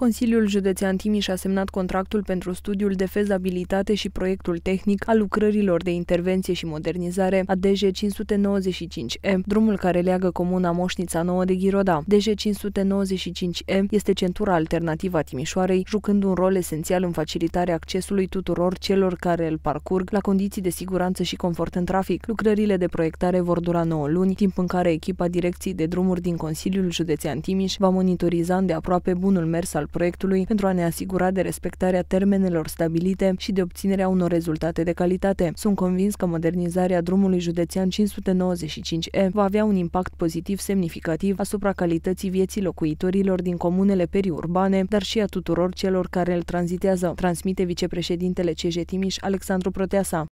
Consiliul Județean Timiș a semnat contractul pentru studiul de fezabilitate și proiectul tehnic al lucrărilor de intervenție și modernizare a DJ595E, drumul care leagă comuna Moșnița Nouă de Ghiroda. DJ595E este centura alternativă a Timișoarei, jucând un rol esențial în facilitarea accesului tuturor celor care îl parcurg la condiții de siguranță și confort în trafic. Lucrările de proiectare vor dura 9 luni, timp în care echipa Direcției de Drumuri din Consiliul Județean Timiș va monitoriza îndeaproape bunul mers al proiectului pentru a ne asigura de respectarea termenelor stabilite și de obținerea unor rezultate de calitate. Sunt convins că modernizarea drumului județean 595E va avea un impact pozitiv semnificativ asupra calității vieții locuitorilor din comunele periurbane, dar și a tuturor celor care îl tranzitează, transmite vicepreședintele CJ Timiș, Alexandru Proteasa.